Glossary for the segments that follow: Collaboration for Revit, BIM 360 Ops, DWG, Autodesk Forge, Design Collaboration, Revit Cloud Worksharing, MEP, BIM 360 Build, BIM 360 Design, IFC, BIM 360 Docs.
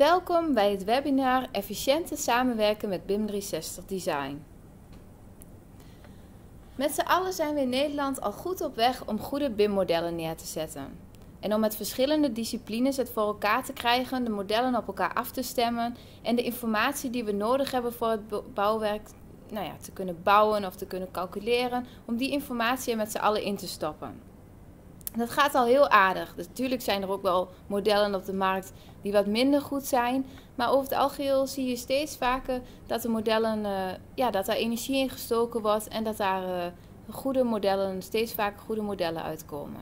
Welkom bij het webinar Efficiënter samenwerken met BIM 360 Design. Met z'n allen zijn we in Nederland al goed op weg om goede BIM-modellen neer te zetten. En om met verschillende disciplines het voor elkaar te krijgen, de modellen op elkaar af te stemmen en de informatie die we nodig hebben voor het bouwwerk te kunnen bouwen of te kunnen calculeren, om die informatie er met z'n allen in te stoppen. Dat gaat al heel aardig. Dus natuurlijk zijn er ook wel modellen op de markt die wat minder goed zijn. Maar over het algeheel zie je steeds vaker dat de modellen, dat daar energie in gestoken wordt. En dat daar steeds vaker goede modellen uitkomen.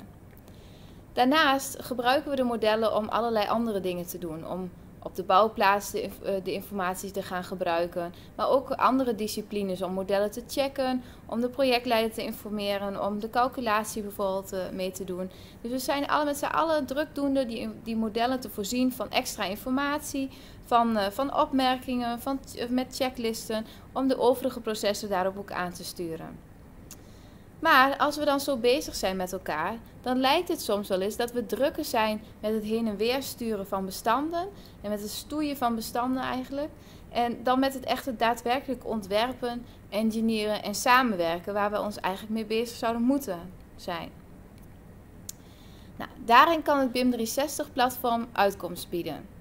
Daarnaast gebruiken we de modellen om allerlei andere dingen te doen. Om op de bouwplaats de informatie te gaan gebruiken. Maar ook andere disciplines om modellen te checken, om de projectleider te informeren, om de calculatie bijvoorbeeld mee te doen. Dus we zijn met z'n allen drukdoende die modellen te voorzien van extra informatie, van opmerkingen, met checklisten, om de overige processen daarop ook aan te sturen. Maar als we dan zo bezig zijn met elkaar, dan lijkt het soms wel eens dat we drukker zijn met het heen en weer sturen van bestanden. En met het stoeien van bestanden eigenlijk. En dan met het echte daadwerkelijk ontwerpen, engineeren en samenwerken, waar we ons eigenlijk mee bezig zouden moeten zijn. Nou, daarin kan het BIM 360 platform uitkomst bieden.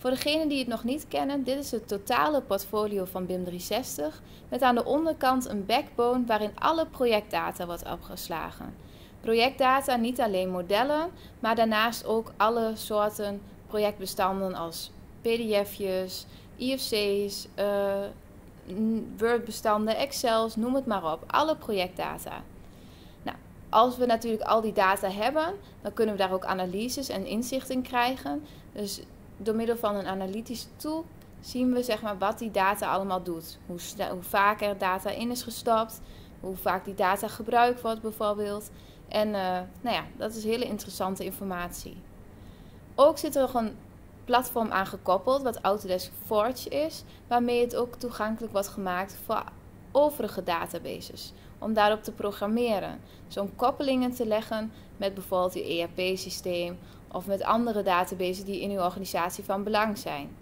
Voor degenen die het nog niet kennen, dit is het totale portfolio van BIM 360 met aan de onderkant een backbone waarin alle projectdata wordt opgeslagen. Projectdata, niet alleen modellen, maar daarnaast ook alle soorten projectbestanden als pdf'jes, IFC's, Word-bestanden, Excel's, noem het maar op. Alle projectdata. Als we natuurlijk al die data hebben, dan kunnen we daar ook analyses en inzicht in krijgen. Dus door middel van een analytische tool zien we wat die data allemaal doet. Hoe vaak er data in is gestopt, hoe vaak die data gebruikt wordt bijvoorbeeld. En dat is hele interessante informatie. Ook zit er nog een platform aan gekoppeld, wat Autodesk Forge is, waarmee het ook toegankelijk wordt gemaakt voor overige databases. Om daarop te programmeren. Dus om koppelingen te leggen met bijvoorbeeld je ERP-systeem of met andere databases die in uw organisatie van belang zijn.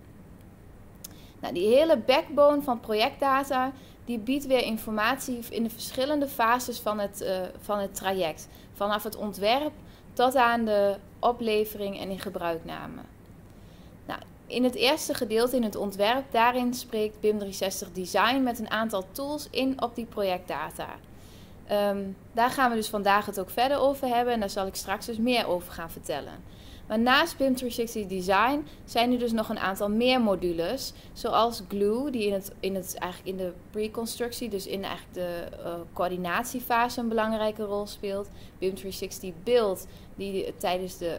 Nou, die hele backbone van projectdata die biedt weer informatie in de verschillende fases van het traject. Vanaf het ontwerp tot aan de oplevering en in gebruikname. Nou, in het eerste gedeelte, in het ontwerp, daarin spreekt BIM 360 Design met een aantal tools in op die projectdata. Daar gaan we dus vandaag het ook verder over hebben en daar zal ik straks dus meer over gaan vertellen. Maar naast BIM 360 Design zijn er dus nog een aantal meer modules, zoals Glue, die eigenlijk in de pre-constructie, dus in eigenlijk de coördinatiefase een belangrijke rol speelt. BIM 360 Build, die tijdens de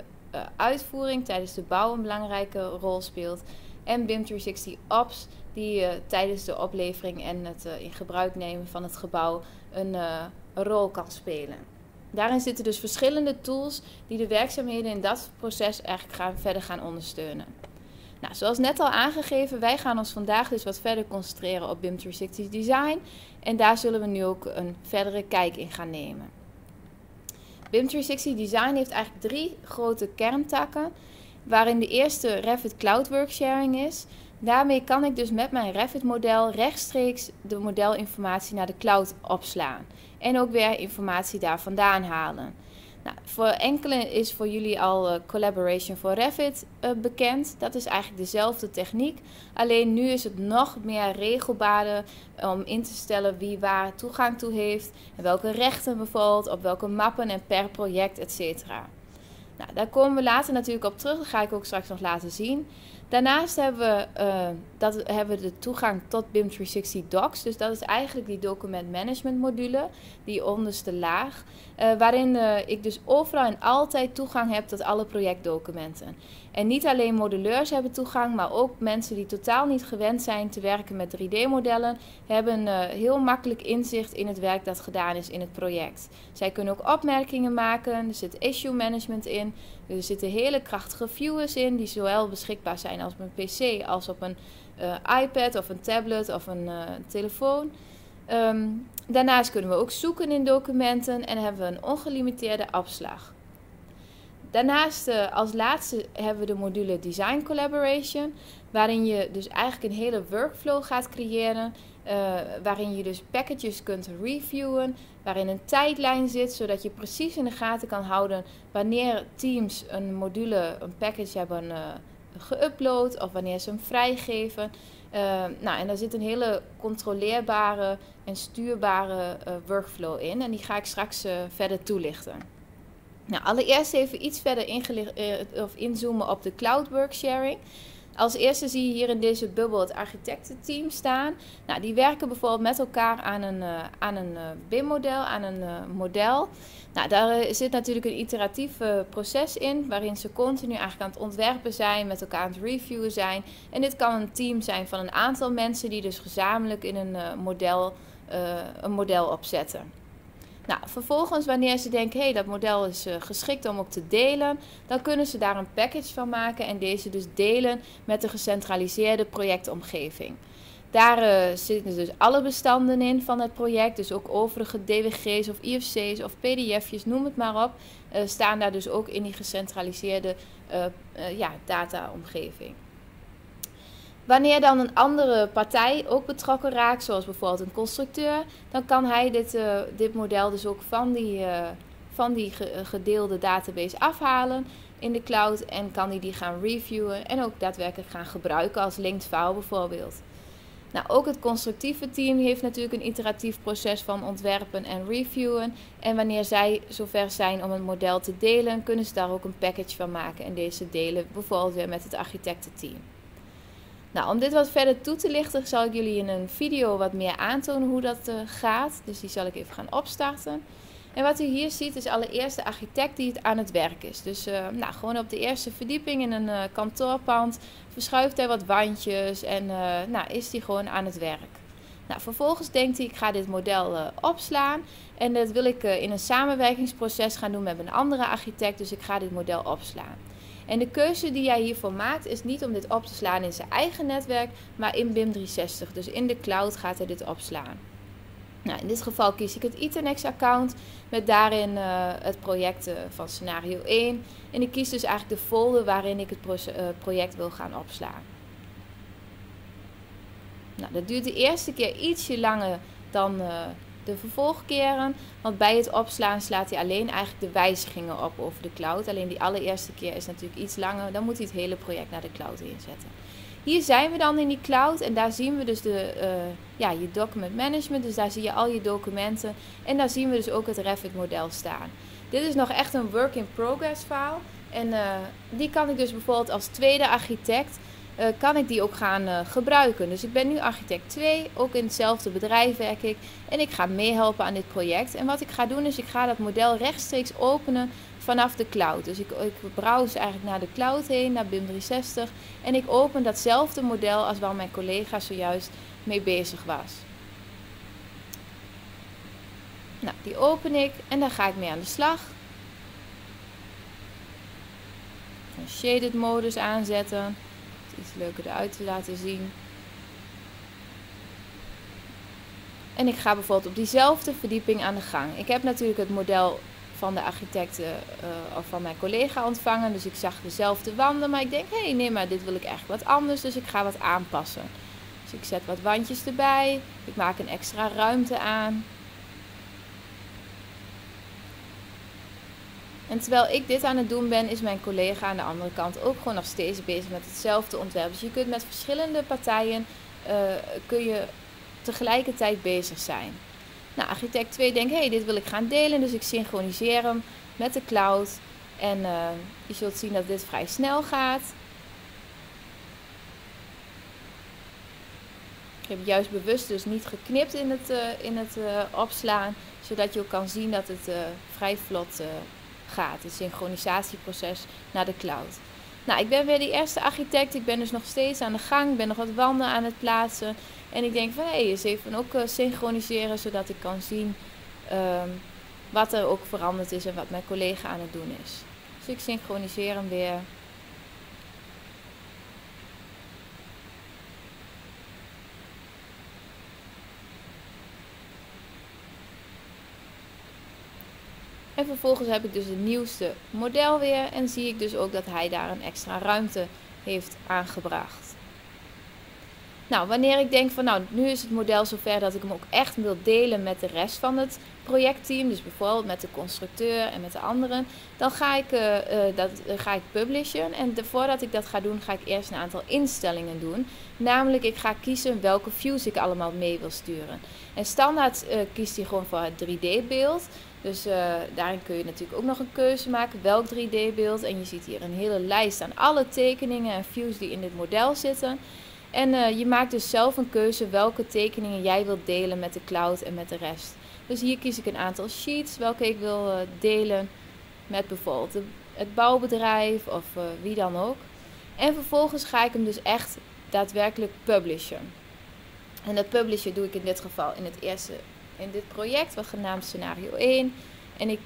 uitvoering, tijdens de bouw een belangrijke rol speelt. En BIM 360 Ops, die tijdens de oplevering en het in gebruik nemen van het gebouw een rol kan spelen. Daarin zitten dus verschillende tools die de werkzaamheden in dat proces eigenlijk verder gaan ondersteunen. Nou, zoals net al aangegeven, wij gaan ons vandaag dus wat verder concentreren op BIM 360 Design. En daar zullen we nu ook een verdere kijk in gaan nemen. BIM 360 Design heeft eigenlijk drie grote kerntakken, waarin de eerste Revit Cloud Worksharing is. Daarmee kan ik dus met mijn Revit-model rechtstreeks de modelinformatie naar de cloud opslaan. En ook weer informatie daar vandaan halen. Nou, voor enkelen is voor jullie al Collaboration for Revit bekend. Dat is eigenlijk dezelfde techniek. Alleen nu is het nog meer regelbaarder om in te stellen wie waar toegang toe heeft. En welke rechten bijvoorbeeld, op welke mappen en per project, etc. Nou, daar komen we later natuurlijk op terug. Dat ga ik ook straks nog laten zien. Daarnaast hebben we de toegang tot BIM 360 Docs. Dus dat is eigenlijk die document management module, die onderste laag. Waarin ik dus overal en altijd toegang heb tot alle projectdocumenten. En niet alleen modelleurs hebben toegang, maar ook mensen die totaal niet gewend zijn te werken met 3D-modellen, hebben heel makkelijk inzicht in het werk dat gedaan is in het project. Zij kunnen ook opmerkingen maken, er zit issue management in, er zitten hele krachtige viewers in die zowel beschikbaar zijn als op een PC, als op een iPad of een tablet of een telefoon. Daarnaast kunnen we ook zoeken in documenten en hebben we een ongelimiteerde opslag. Daarnaast als laatste hebben we de module Design Collaboration, waarin je dus eigenlijk een hele workflow gaat creëren, waarin je dus packages kunt reviewen, waarin een tijdlijn zit, zodat je precies in de gaten kan houden wanneer teams een module, een package hebben geüpload of wanneer ze hem vrijgeven. Nou, en daar zit een hele controleerbare en stuurbare workflow in en die ga ik straks verder toelichten. Nou, allereerst even iets verder inzoomen op de Cloud Worksharing. Als eerste zie je hier in deze bubbel het architectenteam staan. Nou, die werken bijvoorbeeld met elkaar aan een BIM-model, aan een model. Nou, daar zit natuurlijk een iteratief proces in, waarin ze continu eigenlijk aan het ontwerpen zijn, met elkaar aan het reviewen zijn. En dit kan een team zijn van een aantal mensen die dus gezamenlijk in een model opzetten. Nou, vervolgens wanneer ze denken, hé, dat model is geschikt om op te delen, dan kunnen ze daar een package van maken en deze dus delen met de gecentraliseerde projectomgeving. Daar zitten dus alle bestanden in van het project, dus ook overige DWG's of IFC's of PDF'jes, noem het maar op, staan daar dus ook in die gecentraliseerde dataomgeving. Wanneer dan een andere partij ook betrokken raakt, zoals bijvoorbeeld een constructeur, dan kan hij dit model dus ook van die gedeelde database afhalen in de cloud en kan hij die gaan reviewen en ook daadwerkelijk gaan gebruiken als linked file bijvoorbeeld. Nou, ook het constructieve team heeft natuurlijk een iteratief proces van ontwerpen en reviewen. En wanneer zij zover zijn om een model te delen, kunnen ze daar ook een package van maken en deze delen bijvoorbeeld weer met het architectenteam. Nou, om dit wat verder toe te lichten zal ik jullie in een video wat meer aantonen hoe dat gaat. Dus die zal ik even gaan opstarten. En wat u hier ziet is allereerst de architect die aan het werk is. Dus nou, gewoon op de eerste verdieping in een kantoorpand verschuift hij wat wandjes en nou, is hij gewoon aan het werk. Nou, vervolgens denkt hij, ik ga dit model opslaan en dat wil ik in een samenwerkingsproces gaan doen met een andere architect. Dus ik ga dit model opslaan. En de keuze die jij hiervoor maakt is niet om dit op te slaan in zijn eigen netwerk, maar in BIM 360. Dus in de cloud gaat hij dit opslaan. Nou, in dit geval kies ik het Itannex-account met daarin het project van scenario 1. En ik kies dus eigenlijk de folder waarin ik het project wil gaan opslaan. Nou, dat duurt de eerste keer ietsje langer dan de vervolgkeren, want bij het opslaan slaat hij alleen eigenlijk de wijzigingen op over de cloud. Alleen die allereerste keer is natuurlijk iets langer, dan moet hij het hele project naar de cloud inzetten. Hier zijn we dan in die cloud en daar zien we dus je document management, dus daar zie je al je documenten en daar zien we dus ook het Revit model staan. Dit is nog echt een work in progress file en die kan ik dus bijvoorbeeld als tweede architect kan ik die ook gaan gebruiken. Dus ik ben nu architect 2, ook in hetzelfde bedrijf werk ik. En ik ga meehelpen aan dit project. En wat ik ga doen is, ik ga dat model rechtstreeks openen vanaf de cloud. Dus ik browse eigenlijk naar de cloud heen, naar BIM 360. En ik open datzelfde model als waar mijn collega zojuist mee bezig was. Nou, die open ik en daar ga ik mee aan de slag. Een shaded modus aanzetten. Iets leuker eruit te laten zien. En ik ga bijvoorbeeld op diezelfde verdieping aan de gang. Ik heb natuurlijk het model van de architect of van mijn collega ontvangen. Dus ik zag dezelfde wanden. Maar ik denk, hé, nee, maar dit wil ik eigenlijk wat anders. Dus ik ga wat aanpassen. Dus ik zet wat wandjes erbij. Ik maak een extra ruimte aan. En terwijl ik dit aan het doen ben, is mijn collega aan de andere kant ook gewoon nog steeds bezig met hetzelfde ontwerp. Dus je kunt met verschillende partijen tegelijkertijd bezig zijn. Nou, architect 2 denkt, hé, dit wil ik gaan delen, dus ik synchroniseer hem met de cloud. En je zult zien dat dit vrij snel gaat. Ik heb juist bewust dus niet geknipt in het opslaan, zodat je ook kan zien dat het vrij vlot gaat, het synchronisatieproces naar de cloud. Nou, ik ben weer die eerste architect. Ik ben dus nog steeds aan de gang. Ik ben nog wat wanden aan het plaatsen. En ik denk van, hé, eens even ook synchroniseren, zodat ik kan zien wat er ook veranderd is en wat mijn collega aan het doen is. Dus ik synchroniseer hem weer. En vervolgens heb ik dus het nieuwste model weer en zie ik dus ook dat hij daar een extra ruimte heeft aangebracht. Nou, wanneer ik denk van nou, nu is het model zover dat ik hem ook echt wil delen met de rest van het projectteam, dus bijvoorbeeld met de constructeur en met de anderen, dan ga ik publishen. En voordat ik dat ga doen, ga ik eerst een aantal instellingen doen. Namelijk, ik ga kiezen welke views ik allemaal mee wil sturen. En standaard kiest hij gewoon voor het 3D-beeld. Dus daarin kun je natuurlijk ook nog een keuze maken, welk 3D-beeld. En je ziet hier een hele lijst aan alle tekeningen en views die in dit model zitten. En je maakt dus zelf een keuze welke tekeningen jij wilt delen met de cloud en met de rest. Dus hier kies ik een aantal sheets welke ik wil delen met bijvoorbeeld het bouwbedrijf of wie dan ook. En vervolgens ga ik hem dus echt daadwerkelijk publishen. En dat publishen doe ik in dit geval in het eerste, in dit project, wat genaamd scenario 1. En ik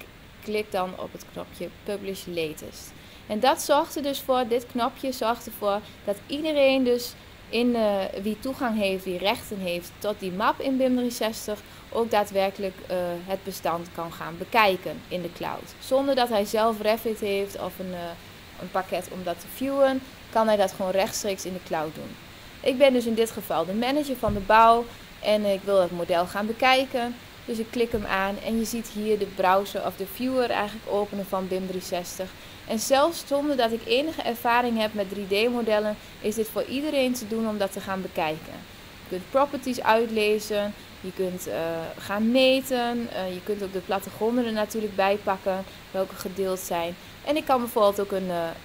klik dan op het knopje publish latest. En dat zorgt er dus voor, dit knopje zorgt ervoor dat iedereen dus wie toegang heeft, wie rechten heeft tot die map in BIM 360, ook daadwerkelijk het bestand kan gaan bekijken in de cloud. Zonder dat hij zelf Revit heeft of een pakket om dat te viewen, kan hij dat gewoon rechtstreeks in de cloud doen. Ik ben dus in dit geval de manager van de bouw en ik wil het model gaan bekijken. Dus ik klik hem aan en je ziet hier de browser of de viewer eigenlijk openen van BIM 360. En zelfs zonder dat ik enige ervaring heb met 3D-modellen, is dit voor iedereen te doen om dat te gaan bekijken. Je kunt properties uitlezen, je kunt gaan meten, je kunt ook de plattegronden er natuurlijk bij pakken, welke gedeeld zijn. En ik kan bijvoorbeeld ook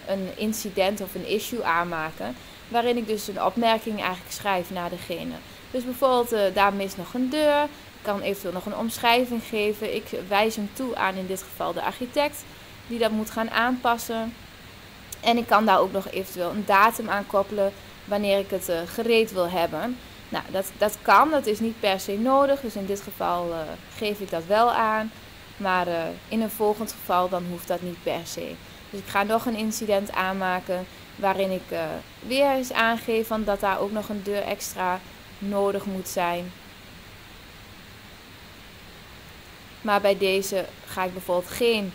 een incident of een issue aanmaken, waarin ik dus een opmerking eigenlijk schrijf naar degene. Dus bijvoorbeeld, daar mist nog een deur, ik kan eventueel nog een omschrijving geven, ik wijs hem toe aan in dit geval de architect, die dat moet gaan aanpassen. En ik kan daar ook nog eventueel een datum aan koppelen wanneer ik het gereed wil hebben. Nou, dat kan, dat is niet per se nodig. Dus in dit geval geef ik dat wel aan. Maar in een volgend geval dan hoeft dat niet per se. Dus ik ga nog een incident aanmaken waarin ik weer eens aangeef van dat daar ook nog een deur extra nodig moet zijn. Maar bij deze ga ik bijvoorbeeld geen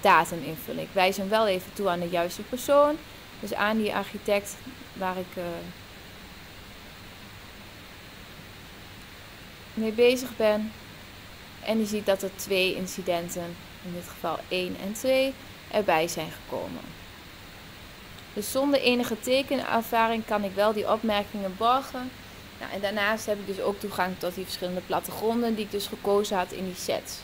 datum invullen. Ik wijs hem wel even toe aan de juiste persoon, dus aan die architect waar ik mee bezig ben. En je ziet dat er twee incidenten, in dit geval 1 en 2, erbij zijn gekomen. Dus zonder enige tekenervaring kan ik wel die opmerkingen borgen. Nou, en daarnaast heb ik dus ook toegang tot die verschillende plattegronden die ik dus gekozen had in die sets.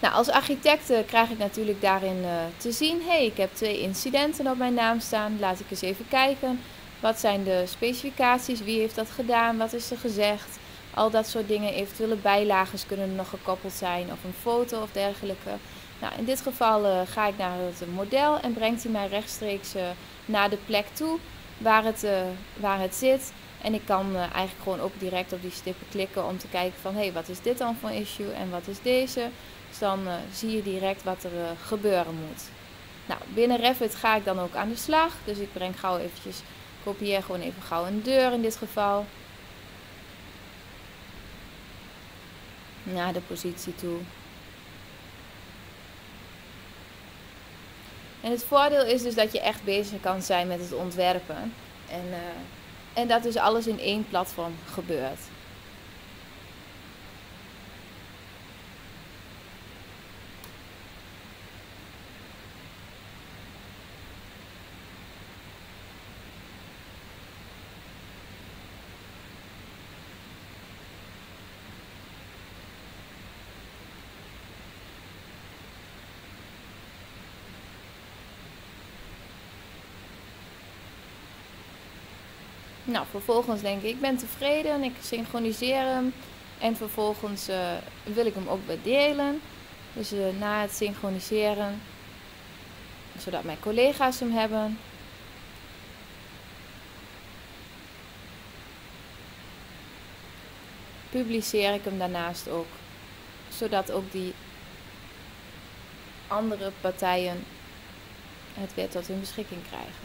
Nou, als architect krijg ik natuurlijk daarin te zien, hey, ik heb 2 incidenten op mijn naam staan, laat ik eens even kijken. Wat zijn de specificaties, wie heeft dat gedaan, wat is er gezegd, al dat soort dingen, eventuele bijlages kunnen er nog gekoppeld zijn of een foto of dergelijke. Nou, in dit geval ga ik naar het model en brengt hij mij rechtstreeks naar de plek toe waar het zit. En ik kan eigenlijk gewoon ook direct op die stippen klikken om te kijken van, hey, wat is dit dan voor issue en wat is deze? Dus dan zie je direct wat er gebeuren moet. Nou, binnen Revit ga ik dan ook aan de slag. Dus ik breng gauw eventjes, kopieer gewoon even gauw een deur in dit geval. Naar de positie toe. En het voordeel is dus dat je echt bezig kan zijn met het ontwerpen. En dat dus alles in één platform gebeurt. Nou, vervolgens denk ik, ik ben tevreden, ik synchroniseer hem en vervolgens wil ik hem ook bedelen. Dus na het synchroniseren, zodat mijn collega's hem hebben. Publiceer ik hem daarnaast ook, zodat ook die andere partijen het weer tot hun beschikking krijgen.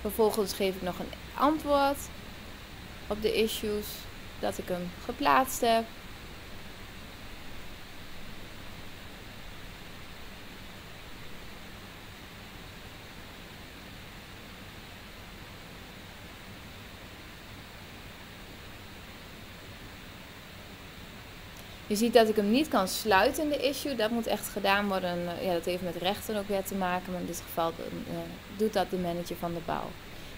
Vervolgens geef ik nog een antwoord op de issues dat ik hem geplaatst heb. Je ziet dat ik hem niet kan sluiten, de issue. Dat moet echt gedaan worden. Ja, dat heeft met rechten ook weer te maken. Maar in dit geval doet dat de manager van de bouw.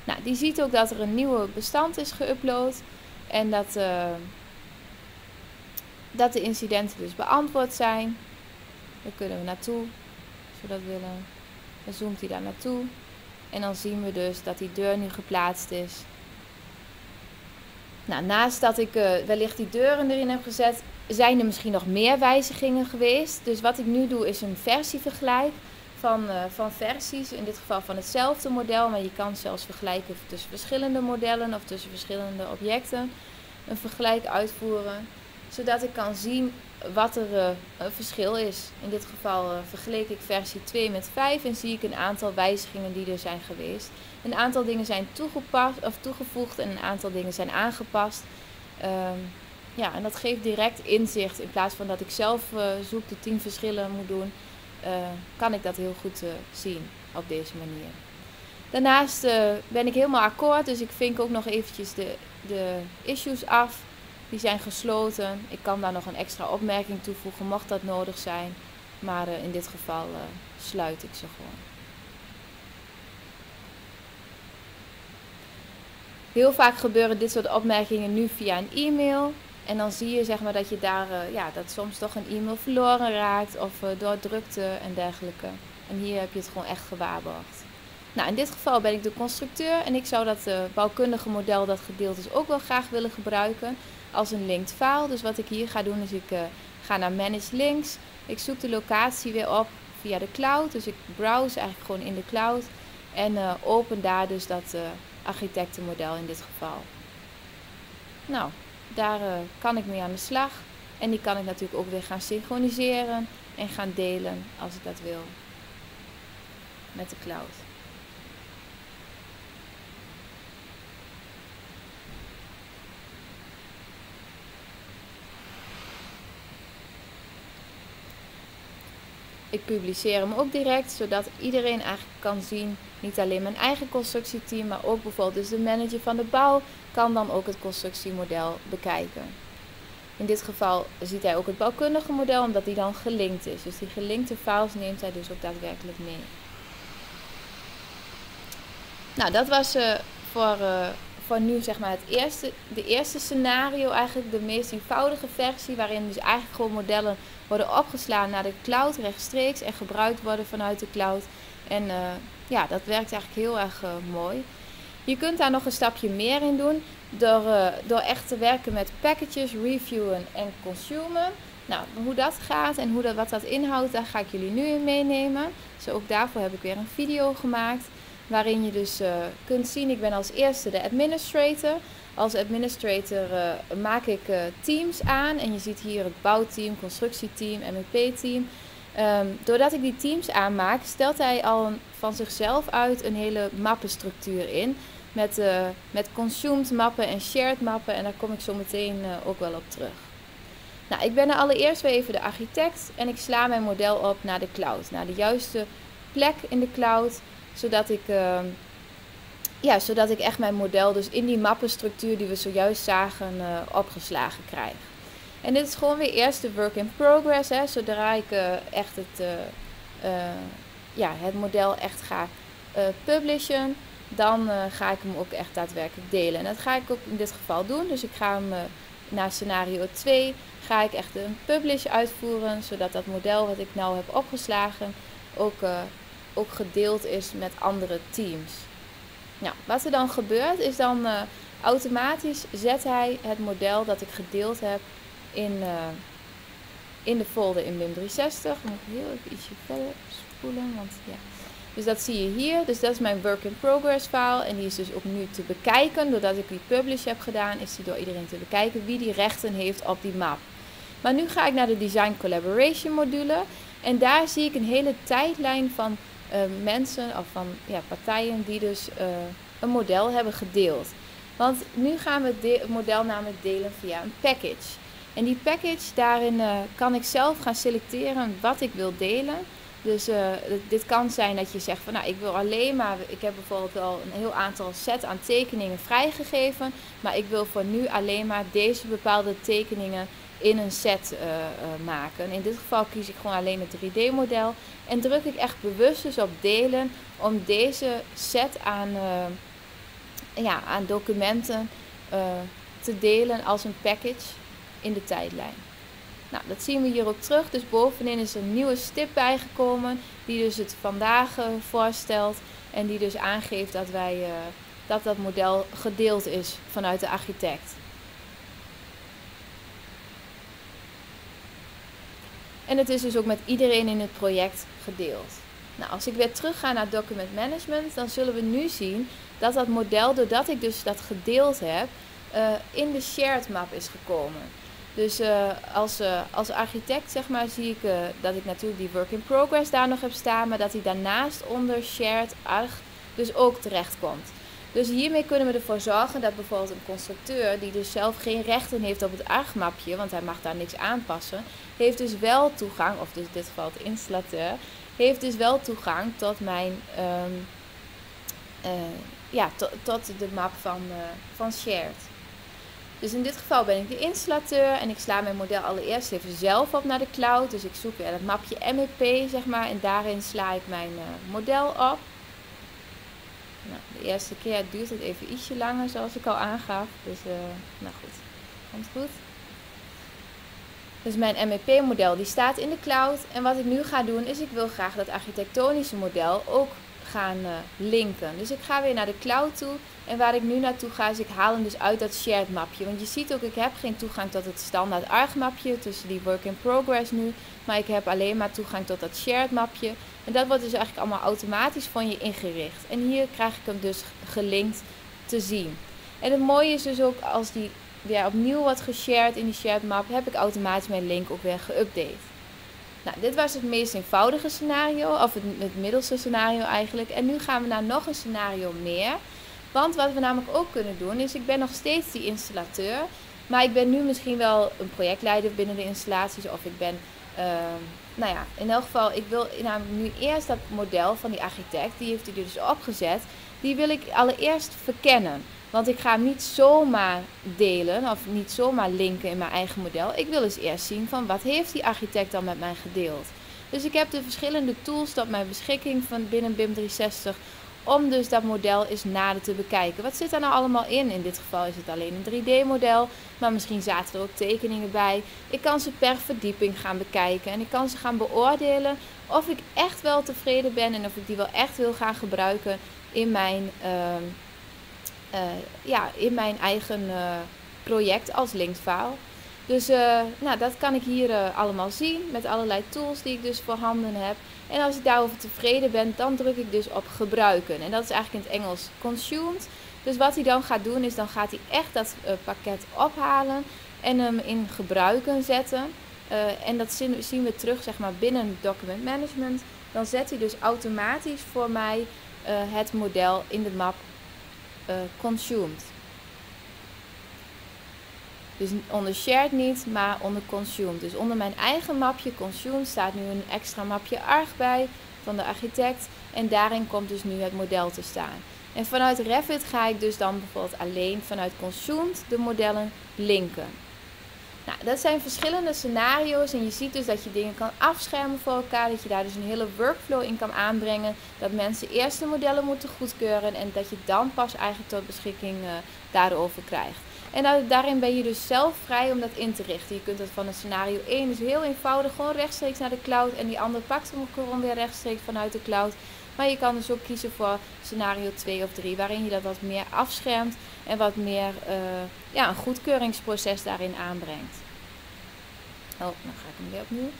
Nou, die ziet ook dat er een nieuw bestand is geüpload. En dat, dat de incidenten dus beantwoord zijn. Daar kunnen we naartoe. Als we dat willen. Dan zoomt hij daar naartoe. En dan zien we dus dat die deur nu geplaatst is. Nou, naast dat ik wellicht die deuren erin heb gezet, zijn er misschien nog meer wijzigingen geweest. Dus wat ik nu doe is een versievergelijk van versies. In dit geval van hetzelfde model. Maar je kan zelfs vergelijken tussen verschillende modellen of tussen verschillende objecten. Een vergelijk uitvoeren. Zodat ik kan zien wat er een verschil is. In dit geval vergeleek ik versie 2 met 5. En zie ik een aantal wijzigingen die er zijn geweest. Een aantal dingen zijn toegevoegd en een aantal dingen zijn aangepast. Ja, en dat geeft direct inzicht. In plaats van dat ik zelf zoek de 10 verschillen moet doen, kan ik dat heel goed zien op deze manier. Daarnaast ben ik helemaal akkoord, dus ik vink ook nog eventjes de issues af. Die zijn gesloten. Ik kan daar nog een extra opmerking toevoegen, mocht dat nodig zijn. Maar in dit geval sluit ik ze gewoon. Heel vaak gebeuren dit soort opmerkingen nu via een e-mail. En dan zie je zeg maar, dat je daar dat soms toch een e-mail verloren raakt of door drukte en dergelijke. En hier heb je het gewoon echt gewaarborgd. Nou, in dit geval ben ik de constructeur en ik zou dat bouwkundige model dat gedeeld is ook wel graag willen gebruiken als een linked file. Dus wat ik hier ga doen is ik ga naar Manage Links. Ik zoek de locatie weer op via de cloud. Dus ik browse eigenlijk gewoon in de cloud en open daar dus dat architectenmodel in dit geval. Nou, daar kan ik mee aan de slag en die kan ik natuurlijk ook weer gaan synchroniseren en gaan delen als ik dat wil met de cloud. Ik publiceer hem ook direct, zodat iedereen eigenlijk kan zien, niet alleen mijn eigen constructieteam, maar ook bijvoorbeeld dus de manager van de bouw kan dan ook het constructiemodel bekijken. In dit geval ziet hij ook het bouwkundige model, omdat die dan gelinkt is. Dus die gelinkte files neemt hij dus ook daadwerkelijk mee. Nou, dat was voor nu zeg maar de eerste scenario eigenlijk, de meest eenvoudige versie, waarin dus eigenlijk gewoon modellen worden opgeslaan naar de cloud rechtstreeks en gebruikt worden vanuit de cloud. En ja, dat werkt eigenlijk heel erg mooi. Je kunt daar nog een stapje meer in doen door echt te werken met packages, reviewen en consumen. Nou, hoe dat gaat en wat dat inhoudt, daar ga ik jullie nu in meenemen. Zo ook daarvoor heb ik weer een video gemaakt, waarin je dus kunt zien, ik ben als eerste de administrator. Als administrator maak ik teams aan en je ziet hier het bouwteam, constructieteam, MEP-team. Doordat ik die teams aanmaak, stelt hij al van zichzelf uit een hele mappenstructuur in. Met consumed mappen en shared mappen en daar kom ik zo meteen ook wel op terug. Nou, ik ben allereerst weer even de architect en ik sla mijn model op naar de cloud. Naar de juiste plek in de cloud, zodat ik zodat ik echt mijn model dus in die mappenstructuur die we zojuist zagen opgeslagen krijg. En dit is gewoon weer eerst de work in progress. Hè, zodra ik echt het model echt ga publishen, dan ga ik hem ook echt daadwerkelijk delen. En dat ga ik ook in dit geval doen. Dus ik ga hem naar scenario 2 ga ik echt een publish uitvoeren, zodat dat model wat ik nou heb opgeslagen ook gedeeld is met andere teams. Nou, wat er dan gebeurt is dan automatisch zet hij het model dat ik gedeeld heb in de folder in BIM 360. Moet ik heel even ietsje verder spoelen, want ja. Dus dat zie je hier. Dus dat is mijn work in progress file en die is dus ook nu te bekijken. Doordat ik die publish heb gedaan, is die door iedereen te bekijken wie die rechten heeft op die map. Maar nu ga ik naar de Design Collaboration module en daar zie ik een hele tijdlijn van mensen of van partijen die dus een model hebben gedeeld. Want nu gaan we het model namelijk delen via een package. En die package, daarin kan ik zelf gaan selecteren wat ik wil delen. Dus dit kan zijn dat je zegt van nou, ik wil alleen maar, ik heb bijvoorbeeld wel een heel aantal set aan tekeningen vrijgegeven. Maar ik wil voor nu alleen maar deze bepaalde tekeningen in een set maken. En in dit geval kies ik gewoon alleen het 3D model. En druk ik echt bewust dus op delen om deze set aan, aan documenten te delen als een package in de tijdlijn. Nou, dat zien we hier ook terug. Dus bovenin is een nieuwe stip bijgekomen die dus het vandaag voorstelt. En die dus aangeeft dat dat model gedeeld is vanuit de architect. En het is dus ook met iedereen in het project gedeeld. Nou, als ik weer terug ga naar document management, dan zullen we nu zien dat dat model, doordat ik dus dat gedeeld heb, in de shared map is gekomen. Dus als architect zeg maar, zie ik dat ik natuurlijk die work in progress daar nog heb staan, maar dat hij daarnaast onder shared arg dus ook terecht komt. Dus hiermee kunnen we ervoor zorgen dat bijvoorbeeld een constructeur die dus zelf geen rechten heeft op het argmapje, want hij mag daar niks aanpassen, heeft dus wel toegang, of dus in dit geval de installateur, heeft dus wel toegang tot mijn, tot de map van shared. Dus in dit geval ben ik de installateur en ik sla mijn model allereerst even zelf op naar de cloud. Dus ik zoek weer het mapje MEP, zeg maar, en daarin sla ik mijn model op. Nou, de eerste keer duurt het even ietsje langer, zoals ik al aangaf. Dus, nou goed, komt goed. Dus mijn MEP-model die staat in de cloud. En wat ik nu ga doen is, ik wil graag dat architectonische model ook gaan linken. Dus ik ga weer naar de cloud toe. En waar ik nu naartoe ga is, ik haal hem dus uit dat shared mapje. Want je ziet ook, ik heb geen toegang tot het standaard ARG mapje, tussen die work in progress nu. Maar ik heb alleen maar toegang tot dat shared mapje. En dat wordt dus eigenlijk allemaal automatisch van je ingericht. En hier krijg ik hem dus gelinkt te zien. En het mooie is dus ook, als die weer opnieuw wordt geshared in die shared map, heb ik automatisch mijn link ook weer geüpdate. Nou, dit was het meest eenvoudige scenario, of het middelste scenario eigenlijk. En nu gaan we naar nog een scenario meer. Want wat we namelijk ook kunnen doen is, ik ben nog steeds die installateur. Maar ik ben nu misschien wel een projectleider binnen de installaties, of ik ben... nou ja, in elk geval, ik wil namelijk nu eerst dat model van die architect, die heeft hij dus opgezet, die wil ik allereerst verkennen. Want ik ga hem niet zomaar delen of niet zomaar linken in mijn eigen model. Ik wil dus eerst zien van wat heeft die architect dan met mij gedeeld. Dus ik heb de verschillende tools tot mijn beschikking van binnen BIM 360 om dus dat model eens nader te bekijken. Wat zit daar nou allemaal in? In dit geval is het alleen een 3D-model, maar misschien zaten er ook tekeningen bij. Ik kan ze per verdieping gaan bekijken en ik kan ze gaan beoordelen of ik echt wel tevreden ben en of ik die wel echt wil gaan gebruiken in mijn... in mijn eigen project als linkfile. Dus nou, dat kan ik hier allemaal zien met allerlei tools die ik dus voorhanden heb. En als ik daarover tevreden ben, dan druk ik dus op gebruiken. En dat is eigenlijk in het Engels consumed. Dus wat hij dan gaat doen is, dan gaat hij echt dat pakket ophalen en hem in gebruiken zetten. En dat zien we terug zeg maar, binnen document management. Dan zet hij dus automatisch voor mij het model in de map consumed. Dus onder shared niet, maar onder consumed. Dus onder mijn eigen mapje consumed staat nu een extra mapje arg bij van de architect. En daarin komt dus nu het model te staan. En vanuit Revit ga ik dus dan bijvoorbeeld alleen vanuit consumed de modellen linken. Nou, dat zijn verschillende scenario's en je ziet dus dat je dingen kan afschermen voor elkaar, dat je daar dus een hele workflow in kan aanbrengen, dat mensen eerst de modellen moeten goedkeuren en dat je dan pas eigenlijk tot beschikking daarover krijgt. En daarin ben je dus zelf vrij om dat in te richten. Je kunt dat van een scenario 1 dus heel eenvoudig gewoon rechtstreeks naar de cloud en die andere pakt hem gewoon weer rechtstreeks vanuit de cloud. Maar je kan dus ook kiezen voor scenario 2 of 3, waarin je dat wat meer afschermt en wat meer een goedkeuringsproces daarin aanbrengt. Oh, dan ga ik hem weer opnieuw.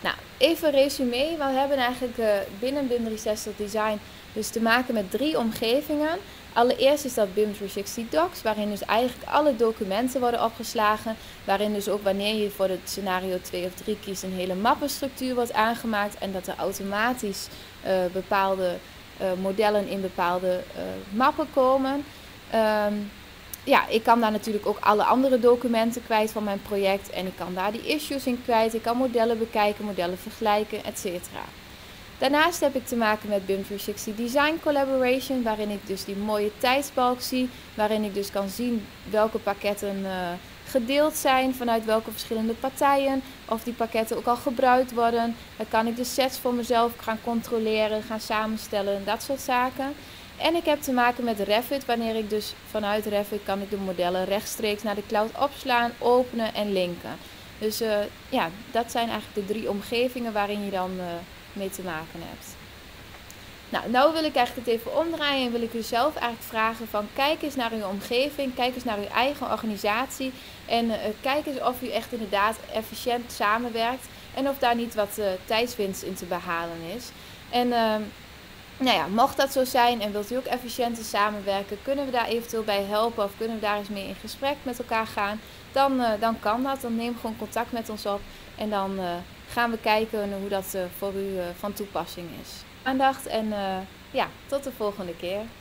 Nou, even een resume. We hebben eigenlijk binnen BIM 360 Design dus te maken met 3 omgevingen. Allereerst is dat BIM 360 Docs, waarin dus eigenlijk alle documenten worden opgeslagen. Waarin dus ook wanneer je voor het scenario 2 of 3 kiest, een hele mappenstructuur wordt aangemaakt. En dat er automatisch bepaalde modellen in bepaalde mappen komen. Ja, ik kan daar natuurlijk ook alle andere documenten kwijt van mijn project. En ik kan daar die issues in kwijt. Ik kan modellen bekijken, modellen vergelijken, etc. Daarnaast heb ik te maken met BIM 360 Design Collaboration, waarin ik dus die mooie tijdsbalk zie, waarin ik dus kan zien welke pakketten gedeeld zijn, vanuit welke verschillende partijen, of die pakketten ook al gebruikt worden. Dan kan ik de sets voor mezelf gaan controleren, gaan samenstellen en dat soort zaken. En ik heb te maken met Revit, wanneer ik dus vanuit Revit kan ik de modellen rechtstreeks naar de cloud opslaan, openen en linken. Dus ja, dat zijn eigenlijk de drie omgevingen waarin je dan mee te maken hebt. Nou wil ik eigenlijk het even omdraaien en wil ik u zelf eigenlijk vragen van kijk eens naar uw omgeving, kijk eens naar uw eigen organisatie en kijk eens of u echt inderdaad efficiënt samenwerkt en of daar niet wat tijdswinst in te behalen is. En nou ja, mocht dat zo zijn en wilt u ook efficiënter samenwerken, kunnen we daar eventueel bij helpen of kunnen we daar eens mee in gesprek met elkaar gaan, dan kan dat. Dan neem gewoon contact met ons op en dan gaan we kijken hoe dat voor u van toepassing is. Aandacht en ja, tot de volgende keer.